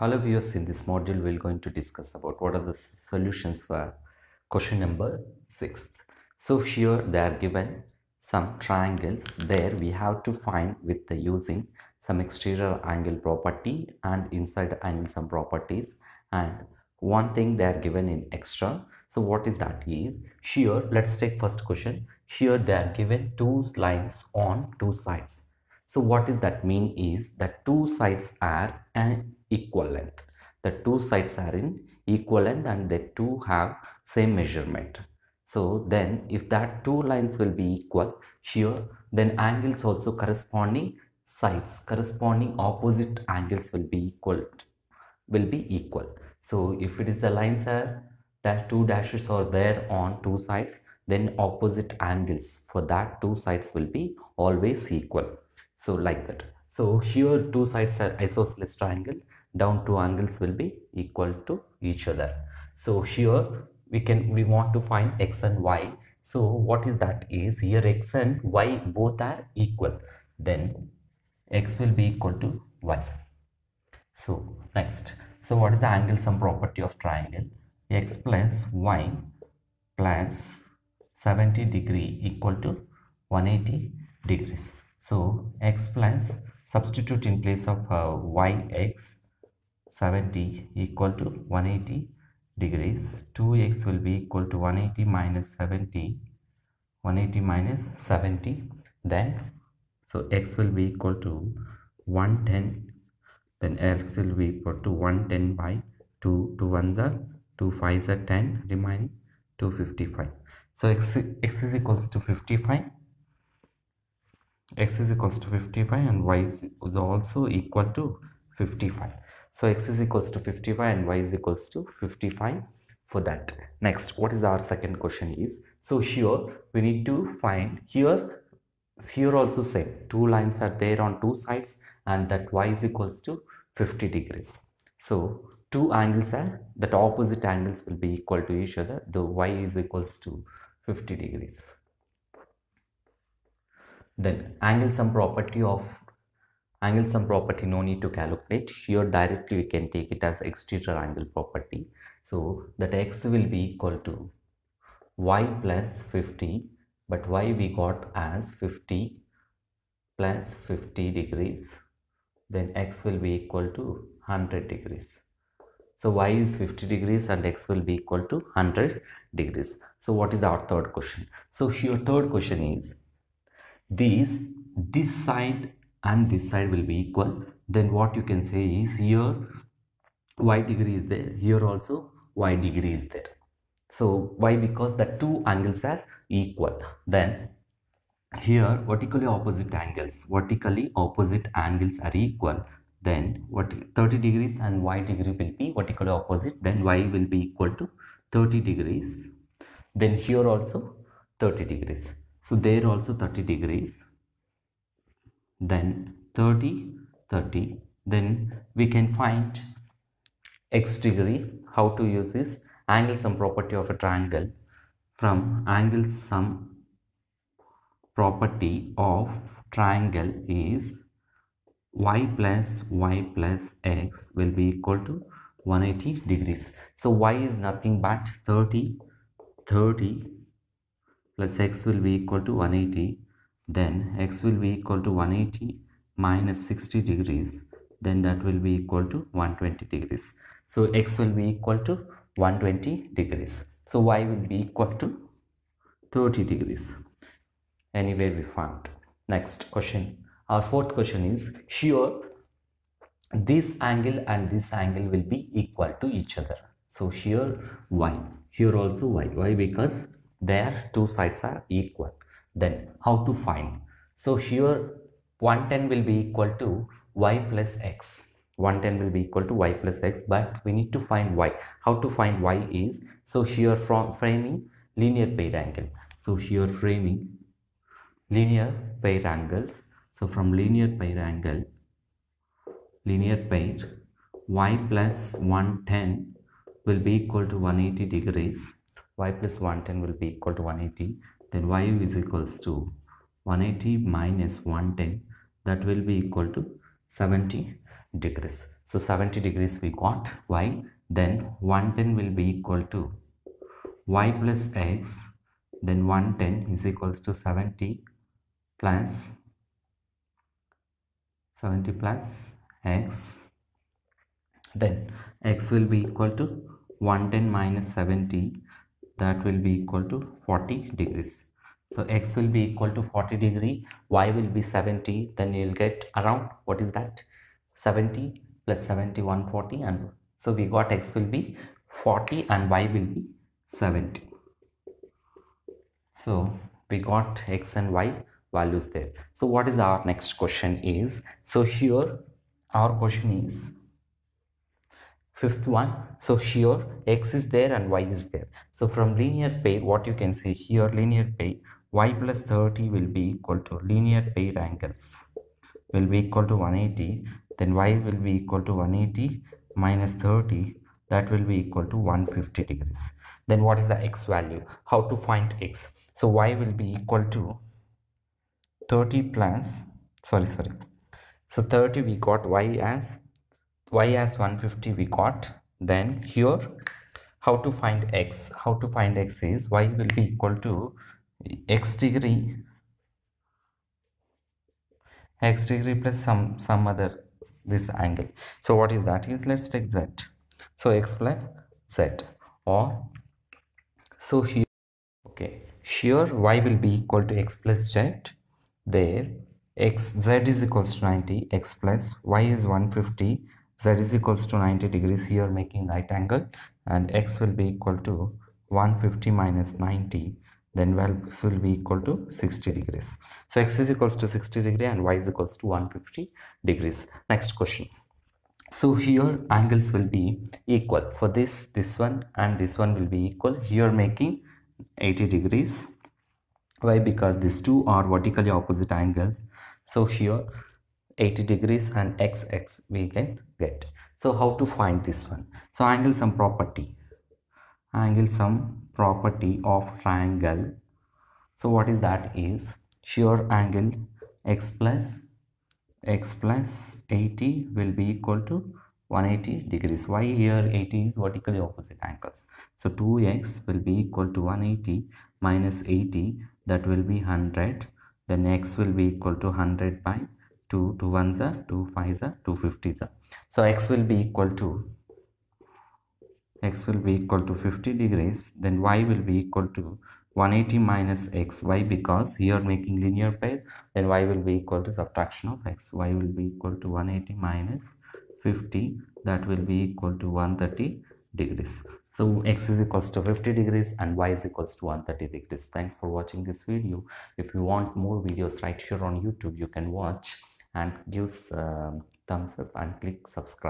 Hello viewers, in this module we are going to discuss about what are the solutions for question number 6. So here they are given some triangles. There we have to find with the using some exterior angle property and inside angle some properties, and one thing they are given in extra. So what is that is, here let's take first question. Here they are given two lines on two sides. So what is that mean is that two sides are an equal length. The two sides are in equal length and they two have same measurement. So then if that two lines will be equal here, then angles also corresponding sides, corresponding opposite angles will be equal. So if it is the lines are that two dashes are there on two sides, then opposite angles for that two sides will be always equal. So like that. So here two sides are isosceles triangle, down two angles will be equal to each other. So here we want to find x and y. So what is that is, here x and y both are equal, then x will be equal to y. So next, so what is the angle sum property of triangle? X plus y plus 70 degree equal to 180 degrees. So x plus, substitute in place of yx, 70 equal to 180 degrees. 2x will be equal to 180 minus 70, then so x will be equal to 110, then x will be equal to 110 by 2, 2 1s are 2, 5s are 10, remaining 255. So x is equals to 55. X is equals to 55 and y is also equal to 55. So x is equals to 55 and y is equals to 55 for that. Next, what is our second question is, so here we need to find, here also same, two lines are there on two sides and that y is equals to 50 degrees. So two angles are, that opposite angles will be equal to each other, the y is equals to 50 degrees. Then angle sum property no need to calculate. Here directly we can take it as exterior angle property. So that x will be equal to y plus 50, but y we got as 50 plus 50 degrees, then x will be equal to 100 degrees. So y is 50 degrees and x will be equal to 100 degrees. So what is our third question? So here third question is, this side and this side will be equal, then what you can say is, here y degree is there, here also y degree is there. So why? Because the two angles are equal. Then here vertically opposite angles are equal, then what 30 degrees and y degree will be vertically opposite, then y will be equal to 30 degrees, then here also 30 degrees. So there also 30 degrees, then 30, then we can find x degree. How to use this angle sum property of a triangle? From angle sum property of triangle is y plus x will be equal to 180 degrees. So y is nothing but 30 plus x will be equal to 180, then x will be equal to 180 minus 60 degrees, then that will be equal to 120 degrees. So x will be equal to 120 degrees. So y will be equal to 30 degrees. Anyway, we found. Next question, our fourth question is, here this angle and this angle will be equal to each other. So here y, here also y. Why? Because their two sides are equal. Then how to find? So here 110 will be equal to y plus x, 110 will be equal to y plus x, but we need to find y. How to find y is, so here from framing linear pair angle, so here framing linear pair angles, so from linear pair y plus 110 will be equal to 180 degrees, y plus 110 will be equal to 180, then y is equals to 180 minus 110, that will be equal to 70 degrees. So 70 degrees we got y. Then 110 will be equal to y plus x. Then 110 is equals to 70 plus x. Then x will be equal to 110 minus 70, that will be equal to 40 degrees. So x will be equal to 40 degree, y will be 70, then you will get around, what is that, 70 plus 70, 140, and so we got x will be 40 and y will be 70. So we got x and y values there. So what is our next question is, so here our question is fifth one. So here x is there and y is there. So from linear pair, what you can see here, linear pair y plus 30 will be equal to, linear pair angles will be equal to 180, then y will be equal to 180 minus 30, that will be equal to 150 degrees. Then what is the x value? How to find x? So y will be equal to 30 we got y as 150 we got. Then here how to find x? How to find x is y will be equal to x degree plus some other this angle. So what is that is, let's take z. So x plus z, or so here, okay, here y will be equal to x plus z. There x, z is equals to 90, x plus y is 150, z is equals to 90 degrees, here making right angle, and x will be equal to 150 minus 90, then values will be equal to 60 degrees. So x is equals to 60 degree and y is equals to 150 degrees. Next question. So here angles will be equal for this one and this one will be equal, here making 80 degrees. Why? Because these two are vertically opposite angles. So here 80 degrees and xx we can get. So how to find this one? So angle sum property of triangle. So what is that is, here angle x plus 80 will be equal to 180 degrees. Why here 80 is vertically opposite angles? So 2x will be equal to 180 minus 80, that will be 100. Then x will be equal to 100 by 2, 2 ones are 2, 5s are 2, 50s are. So x will be equal to 50 degrees. Then y will be equal to 180 minus x. Why? Because here making linear pair, then y will be equal to subtraction of x. Y will be equal to 180 minus 50, that will be equal to 130 degrees. So x is equals to 50 degrees and y is equals to 130 degrees. Thanks for watching this video. If you want more videos right here on YouTube, you can watch and give thumbs up and click subscribe.